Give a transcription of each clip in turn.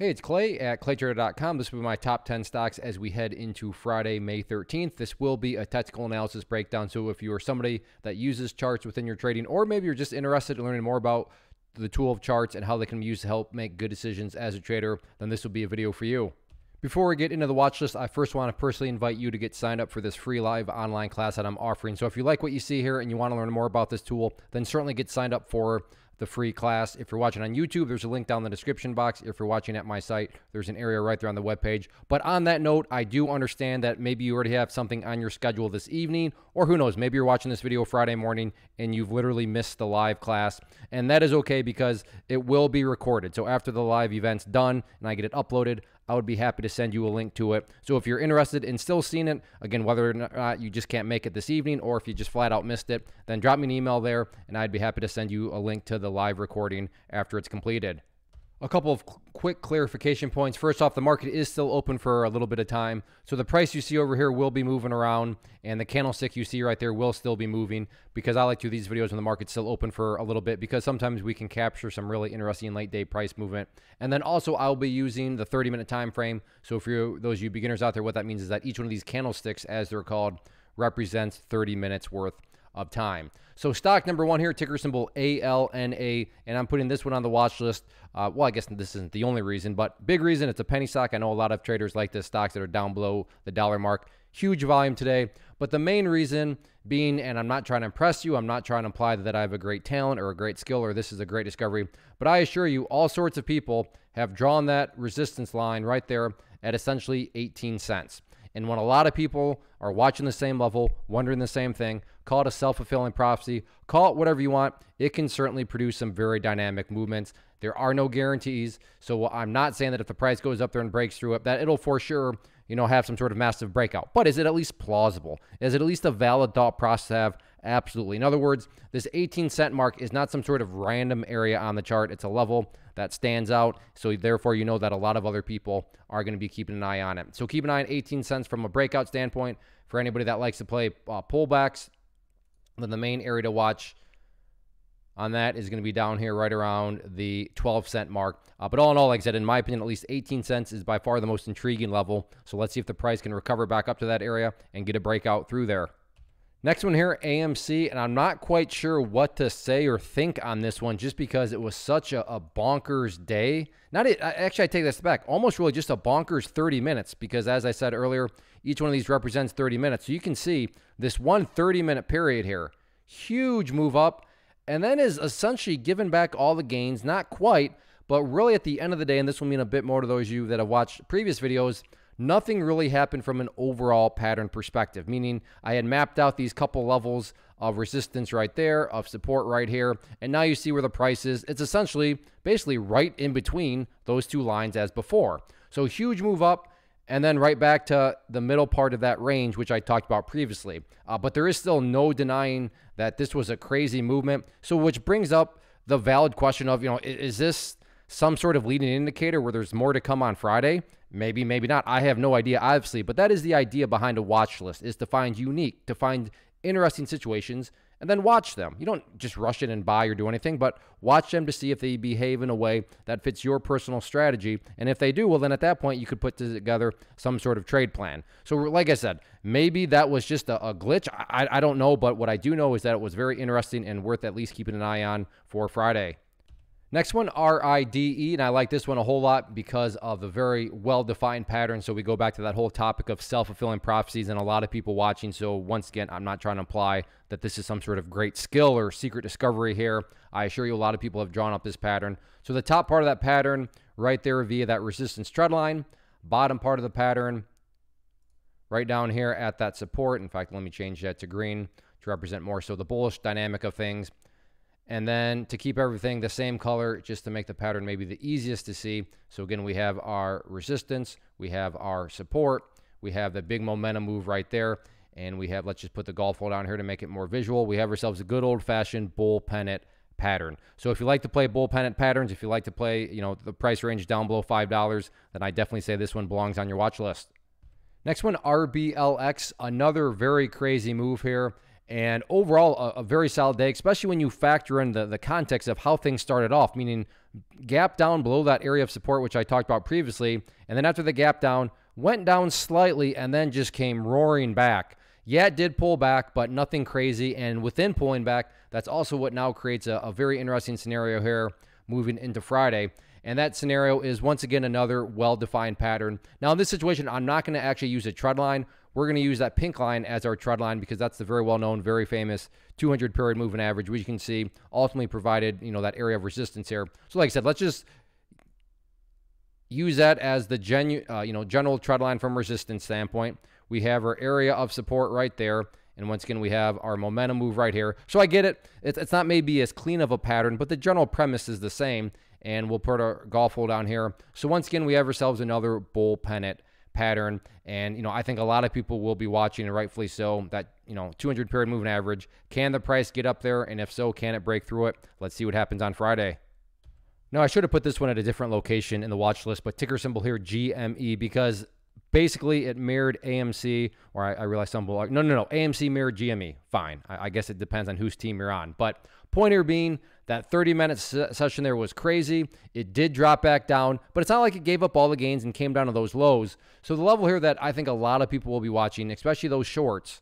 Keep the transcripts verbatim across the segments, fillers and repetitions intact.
Hey, it's Clay at ClayTrader dot com. This will be my top ten stocks as we head into Friday, May thirteenth. This will be a technical analysis breakdown. So if you are somebody that uses charts within your trading, or maybe you're just interested in learning more about the tool of charts and how they can be used to help make good decisions as a trader, then this will be a video for you. Before we get into the watch list, I first want to personally invite you to get signed up for this free live online class that I'm offering. So if you like what you see here and you want to learn more about this tool, then certainly get signed up for the free class. If you're watching on YouTube, there's a link down in the description box. If you're watching at my site, there's an area right there on the webpage. But on that note, I do understand that maybe you already have something on your schedule this evening, or who knows, maybe you're watching this video Friday morning and you've literally missed the live class. And that is okay because it will be recorded. So after the live event's done and I get it uploaded, I would be happy to send you a link to it. So if you're interested in still seeing it, again, whether or not you just can't make it this evening or if you just flat out missed it, then drop me an email there and I'd be happy to send you a link to the live recording after it's completed. A couple of quick clarification points. First off, the market is still open for a little bit of time. So the price you see over here will be moving around and the candlestick you see right there will still be moving because I like to do these videos when the market's still open for a little bit because sometimes we can capture some really interesting late day price movement. And then also I'll be using the thirty minute time frame. So for you, those of you beginners out there, what that means is that each one of these candlesticks, as they're called, represents thirty minutes worth of time. So stock number one here, ticker symbol A L N A, and I'm putting this one on the watch list. Uh, well, I guess this isn't the only reason, but big reason, it's a penny stock. I know a lot of traders like this, stocks that are down below the dollar mark. Huge volume today, but the main reason being, and I'm not trying to impress you, I'm not trying to imply that I have a great talent or a great skill or this is a great discovery, but I assure you all sorts of people have drawn that resistance line right there at essentially eighteen cents. And when a lot of people are watching the same level, wondering the same thing, call it a self-fulfilling prophecy, call it whatever you want, it can certainly produce some very dynamic movements. There are no guarantees. So I'm not saying that if the price goes up there and breaks through it, that it'll for sure, you know, have some sort of massive breakout. But is it at least plausible? Is it at least a valid thought process to have? Absolutely. In other words, this eighteen cent mark is not some sort of random area on the chart. It's a level that stands out. So therefore, you know that a lot of other people are going to be keeping an eye on it. So keep an eye on eighteen cents from a breakout standpoint. For anybody that likes to play uh, pullbacks, then the main area to watch on that is going to be down here right around the twelve cent mark. Uh, but all in all, like I said, in my opinion, at least eighteen cents is by far the most intriguing level. So let's see if the price can recover back up to that area and get a breakout through there. Next one here, A M C, and I'm not quite sure what to say or think on this one just because it was such a, a bonkers day. Not it, actually, I take this back. Almost really just a bonkers thirty minutes because, as I said earlier, each one of these represents thirty minutes. So you can see this one thirty minute period here, huge move up, and then is essentially given back all the gains. Not quite, but really at the end of the day, and this will mean a bit more to those of you that have watched previous videos, nothing really happened from an overall pattern perspective, meaning I had mapped out these couple levels of resistance right there, of support right here, and now you see where the price is. It's essentially basically right in between those two lines as before. So huge move up and then right back to the middle part of that range, which I talked about previously. Uh, but there is still no denying that this was a crazy movement. So which brings up the valid question of, you know, is this some sort of leading indicator where there's more to come on Friday? Maybe, maybe not. I have no idea, obviously, but that is the idea behind a watch list, is to find unique, to find interesting situations, and then watch them. You don't just rush in and buy or do anything, but watch them to see if they behave in a way that fits your personal strategy. And if they do, well, then at that point, you could put together some sort of trade plan. So like I said, maybe that was just a, a glitch. I, I don't know, but what I do know is that it was very interesting and worth at least keeping an eye on for Friday. Next one, R I D E, and I like this one a whole lot because of the very well-defined pattern. So we go back to that whole topic of self-fulfilling prophecies and a lot of people watching. So once again, I'm not trying to imply that this is some sort of great skill or secret discovery here. I assure you a lot of people have drawn up this pattern. So the top part of that pattern right there via that resistance trend line, bottom part of the pattern right down here at that support. In fact, let me change that to green to represent more so the bullish dynamic of things. And then to keep everything the same color, just to make the pattern maybe the easiest to see. So again, we have our resistance, we have our support, we have the big momentum move right there. And we have, let's just put the golf hole down here to make it more visual. We have ourselves a good old fashioned bull pennant pattern. So if you like to play bull pennant patterns, if you like to play, you know, the price range down below five dollars, then I definitely say this one belongs on your watch list. Next one, R B L X, another very crazy move here. And overall, a, a very solid day, especially when you factor in the, the context of how things started off, meaning gap down below that area of support, which I talked about previously. And then after the gap down, went down slightly and then just came roaring back. Yeah, it did pull back, but nothing crazy. And within pulling back, that's also what now creates a, a very interesting scenario here moving into Friday. And that scenario is, once again, another well-defined pattern. Now, in this situation, I'm not going to actually use a trend line. We're going to use that pink line as our trend line because that's the very well-known, very famous two hundred period moving average, which you can see ultimately provided, you know, that area of resistance here. So like I said, let's just use that as the genu uh, you know, general trend line from resistance standpoint. We have our area of support right there. And once again, we have our momentum move right here. So I get it. It's, it's not maybe as clean of a pattern, but the general premise is the same. And we'll put our golf hole down here. So once again, we have ourselves another bull pennant pattern. And, you know, I think a lot of people will be watching, and rightfully so, that, you know, two hundred period moving average. Can the price get up there? And if so, can it break through it? Let's see what happens on Friday. Now, I should have put this one at a different location in the watch list, but ticker symbol here, G M E, because basically it mirrored A M C, or I, I realize some people are, no, no, no, A M C mirrored G M E. Fine. I, I guess it depends on whose team you're on. But point here being, that thirty minute session there was crazy. It did drop back down, but it's not like it gave up all the gains and came down to those lows. So the level here that I think a lot of people will be watching, especially those shorts,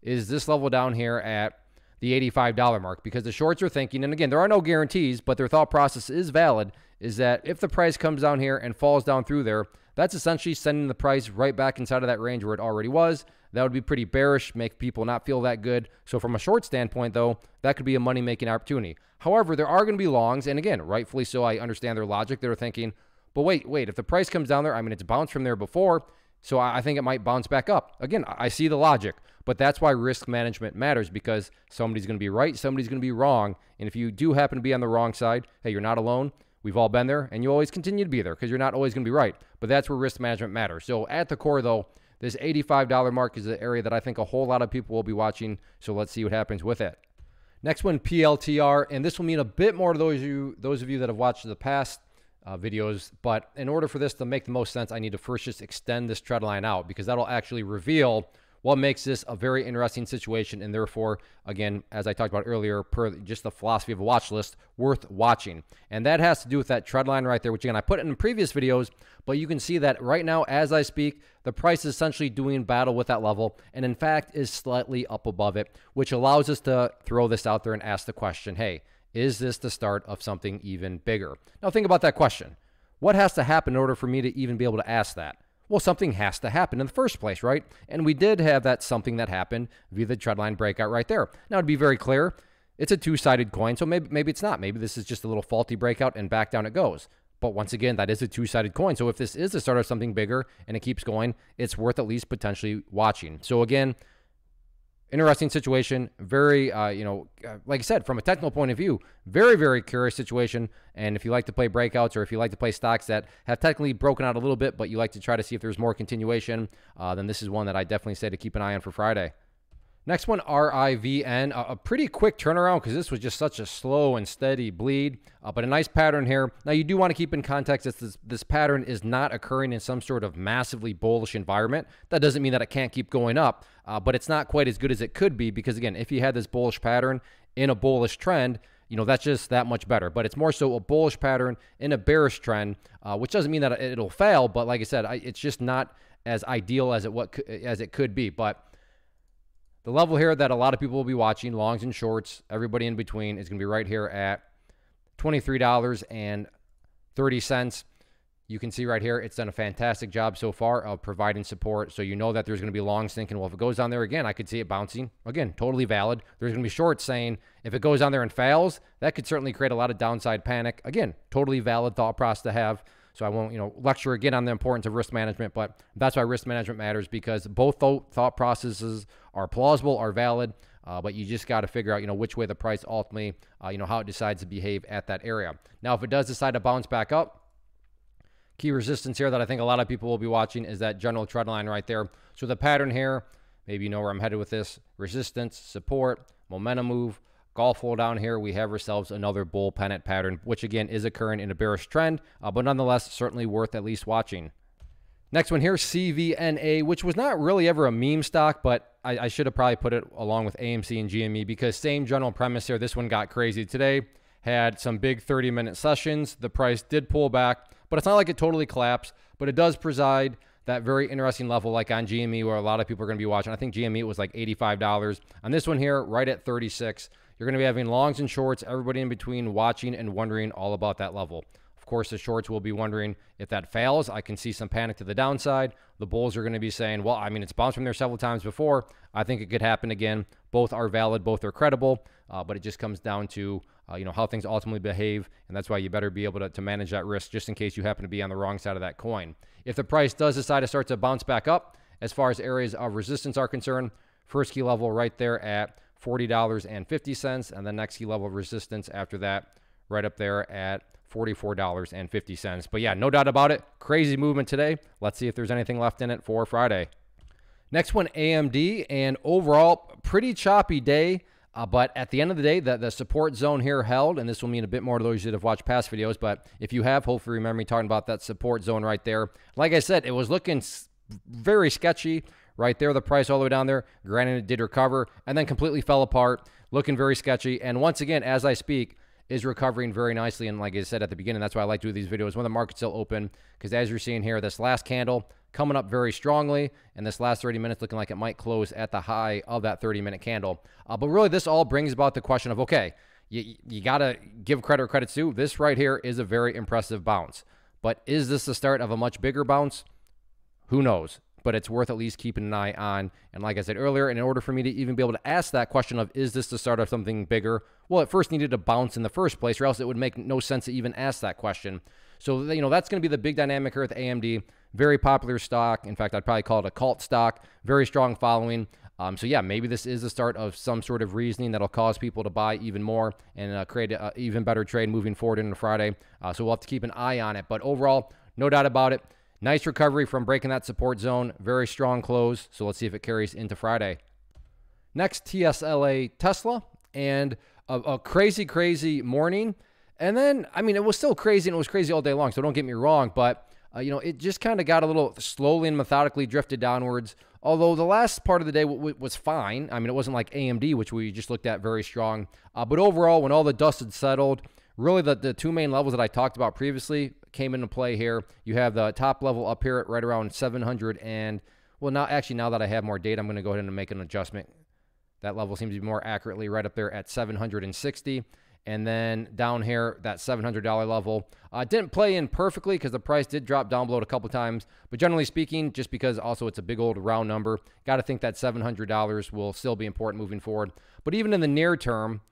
is this level down here at the eighty-five dollar mark, because the shorts are thinking, and again, there are no guarantees, but their thought process is valid, is that if the price comes down here and falls down through there, that's essentially sending the price right back inside of that range where it already was. That would be pretty bearish, make people not feel that good. So from a short standpoint, though, that could be a money-making opportunity. However, there are going to be longs, and again, rightfully so, I understand their logic. They're thinking, but wait, wait, if the price comes down there, I mean, it's bounced from there before, so I think it might bounce back up. Again, I see the logic, but that's why risk management matters, because somebody's going to be right, somebody's going to be wrong, and if you do happen to be on the wrong side, hey, you're not alone. We've all been there, and you always continue to be there because you're not always going to be right, but that's where risk management matters. So at the core, though, this eighty-five dollar mark is the area that I think a whole lot of people will be watching, so let's see what happens with it. Next one, P L T R, and this will mean a bit more to those of you, those of you that have watched the past uh, videos, but in order for this to make the most sense, I need to first just extend this trend line out because that'll actually reveal what makes this a very interesting situation, and therefore, again, as I talked about earlier, per just the philosophy of a watch list, worth watching. And that has to do with that trend line right there, which again, I put in previous videos, but you can see that right now, as I speak, the price is essentially doing battle with that level, and in fact, is slightly up above it, which allows us to throw this out there and ask the question, hey, is this the start of something even bigger? Now think about that question. What has to happen in order for me to even be able to ask that? Well, something has to happen in the first place, right? And we did have that something that happened via the trendline breakout right there. Now, to be very clear, it's a two-sided coin, so maybe maybe it's not. Maybe this is just a little faulty breakout and back down it goes. But once again, that is a two-sided coin. So if this is the start of something bigger and it keeps going, it's worth at least potentially watching. So again, interesting situation, very, uh, you know, like I said, from a technical point of view, very, very curious situation. And if you like to play breakouts or if you like to play stocks that have technically broken out a little bit, but you like to try to see if there's more continuation, uh, then this is one that I definitely say to keep an eye on for Friday. Next one, R I V N, a, a pretty quick turnaround because this was just such a slow and steady bleed, uh, but a nice pattern here. Now, you do want to keep in context that this, this pattern is not occurring in some sort of massively bullish environment. That doesn't mean that it can't keep going up, uh, but it's not quite as good as it could be because, again, if you had this bullish pattern in a bullish trend, you know, that's just that much better. But it's more so a bullish pattern in a bearish trend, uh, which doesn't mean that it'll fail, but like I said, I, it's just not as ideal as it, what, as it could be, but the level here that a lot of people will be watching, longs and shorts, everybody in between, is going to be right here at twenty-three thirty. You can see right here, it's done a fantastic job so far of providing support. So you know that there's going to be longs thinking, well, if it goes down there again, I could see it bouncing. Again, totally valid. There's going to be shorts saying, if it goes down there and fails, that could certainly create a lot of downside panic. Again, totally valid thought process to have. So I won't, you know, lecture again on the importance of risk management, but that's why risk management matters, because both thought processes are plausible, are valid, uh, but you just got to figure out, you know, which way the price ultimately, uh, you know, how it decides to behave at that area. Now, if it does decide to bounce back up, key resistance here that I think a lot of people will be watching is that general trend line right there. So the pattern here, maybe you know where I'm headed with this, resistance, support, momentum move, golf hole down here, we have ourselves another bull pennant pattern, which again is occurring in a bearish trend, uh, but nonetheless, certainly worth at least watching. Next one here, C V N A, which was not really ever a meme stock, but I, I should have probably put it along with A M C and G M E, because same general premise here. This one got crazy today, had some big thirty minute sessions. The price did pull back, but it's not like it totally collapsed, but it does preside that very interesting level, like on G M E, where a lot of people are going to be watching. I think G M E was like eighty-five dollars. On this one here, right at thirty-six, you're going to be having longs and shorts, everybody in between watching and wondering all about that level. Of course, the shorts will be wondering if that fails, I can see some panic to the downside. The bulls are going to be saying, well, I mean, it's bounced from there several times before. I think it could happen again. Both are valid. Both are credible. Uh, but it just comes down to, uh, you know, how things ultimately behave. And that's why you better be able to, to manage that risk, just in case you happen to be on the wrong side of that coin. If the price does decide to start to bounce back up, as far as areas of resistance are concerned, first key level right there at forty dollars and fifty cents. And the next key level of resistance after that, right up there at forty-four dollars and fifty cents. But yeah, no doubt about it. Crazy movement today. Let's see if there's anything left in it for Friday. Next one, A M D, and overall pretty choppy day. Uh, but at the end of the day, the, the support zone here held, and this will mean a bit more to those that have watched past videos. But if you have, hopefully remember me talking about that support zone right there. Like I said, it was looking very sketchy right there. The price all the way down there. Granted, it did recover and then completely fell apart, looking very sketchy. And once again, as I speak, is recovering very nicely. And like I said at the beginning, that's why I like to do these videos when the market's still open, because as you're seeing here, this last candle coming up very strongly, and this last thirty minutes looking like it might close at the high of that thirty minute candle. Uh, but really, this all brings about the question of, okay, you, you got to give credit or credit to. This right here is a very impressive bounce. But is this the start of a much bigger bounce? Who knows? But it's worth at least keeping an eye on. And like I said earlier, in order for me to even be able to ask that question of, is this the start of something bigger? Well, it first needed to bounce in the first place, or else it would make no sense to even ask that question. So, you know, that's going to be the big dynamic here with A M D. Very popular stock. In fact, I'd probably call it a cult stock. Very strong following. Um, so yeah, maybe this is the start of some sort of reasoning that'll cause people to buy even more and uh, create an even better trade moving forward into Friday. Uh, so we'll have to keep an eye on it. But overall, no doubt about it, nice recovery from breaking that support zone. Very strong close. So let's see if it carries into Friday. Next, T S L A Tesla, and a, a crazy, crazy morning. And then, I mean, it was still crazy, and it was crazy all day long, so don't get me wrong. But, uh, you know, it just kind of got a little slowly and methodically drifted downwards. Although the last part of the day w w was fine. I mean, it wasn't like A M D, which we just looked at very strong. Uh, but overall, when all the dust had settled, really the, the two main levels that I talked about previously came into play here. You have the top level up here at right around seven hundred, and well, not actually, now that I have more data, I'm going to go ahead and make an adjustment. That level seems to be more accurately right up there at seven hundred sixty, and then down here, that seven hundred dollar level. Uh, didn't play in perfectly because the price did drop down below it a couple times, but generally speaking, just because also it's a big old round number, got to think that seven hundred dollars will still be important moving forward. But even in the near term,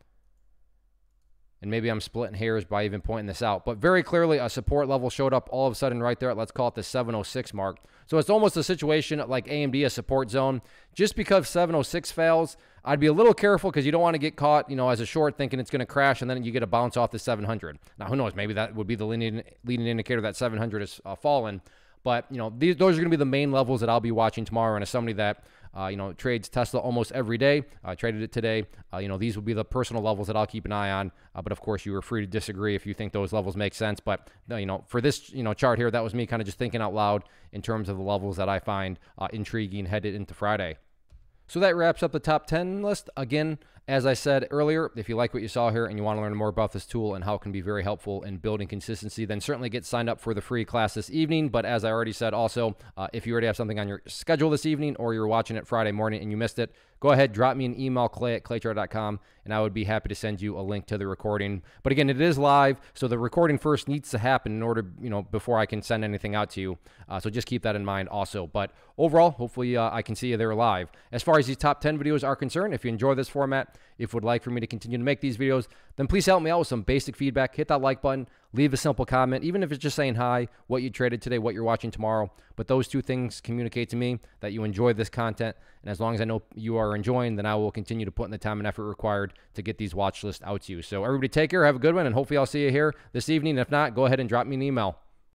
and maybe I'm splitting hairs by even pointing this out, but very clearly a support level showed up all of a sudden right there at, let's call it the seven oh six mark. So it's almost a situation like A M D, a support zone. Just because seven oh six fails, I'd be a little careful, because you don't want to get caught, you know, as a short thinking it's going to crash and then you get a bounce off the seven hundred. Now, who knows? Maybe that would be the leading, leading indicator that seven hundred has uh, fallen. But, you know, these, those are going to be the main levels that I'll be watching tomorrow. And as somebody that, uh, you know, trades Tesla almost every day, I uh, traded it today, uh, you know, these will be the personal levels that I'll keep an eye on. Uh, but, of course, you are free to disagree if you think those levels make sense. But, you know, for this, you know, chart here, that was me kind of just thinking out loud in terms of the levels that I find uh, intriguing headed into Friday. So that wraps up the top ten list. Again, as I said earlier, if you like what you saw here and you want to learn more about this tool and how it can be very helpful in building consistency, then certainly get signed up for the free class this evening. But as I already said also, uh, if you already have something on your schedule this evening, or you're watching it Friday morning and you missed it, go ahead, drop me an email, clay at clay trader dot com, and I would be happy to send you a link to the recording. But again, it is live, so the recording first needs to happen in order, you know, before I can send anything out to you. Uh, so just keep that in mind also. But overall, hopefully uh, I can see you there live. As far as these top ten videos are concerned, if you enjoy this format, if you would like for me to continue to make these videos, then please help me out with some basic feedback. Hit that like button, leave a simple comment, even if it's just saying hi, what you traded today, what you're watching tomorrow. But those two things communicate to me that you enjoy this content. And as long as I know you are enjoying, then I will continue to put in the time and effort required to get these watch lists out to you. So everybody take care, have a good one, and hopefully I'll see you here this evening. If not, go ahead and drop me an email.